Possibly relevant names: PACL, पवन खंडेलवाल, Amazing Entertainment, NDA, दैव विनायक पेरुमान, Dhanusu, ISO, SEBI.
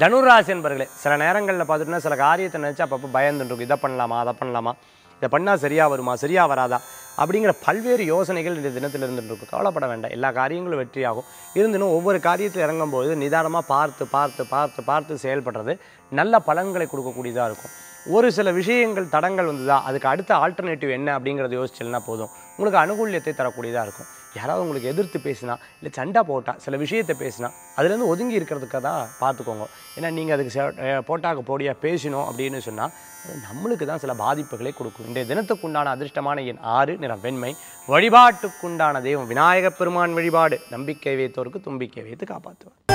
धनुराशि सब नेर पाटा सब कार्यते ना अब भयंटे पड़लामा पड़लामा पड़ा सरिया वरुमा सरिया वरादा अभी पल्वे योजने दिन कवलेपड़ वा कार्यू वेटियान वो कार्यते इोद निधान पार्त पार्त पार्त पार्त से नल पलनकूड़ा और सब विषय तड़ा अद्क आल्टरनेटिव अभी योजना उ अनुकूल्यते तरक यारदा संडा पोटा सब विषयते पेसा अल्ले ओदा पातको ऐसा नहीं पोटा पोड़िया पेसो अब नम्बर दाँ सब बाधे कुछ इंटे दिन अदृष्टान आीपाटकान दैव विनायक पेरुमान नंबिक्कै वैत्तोरुक्कु तुम्बिक्कै वैत्तु कापात्तुवार।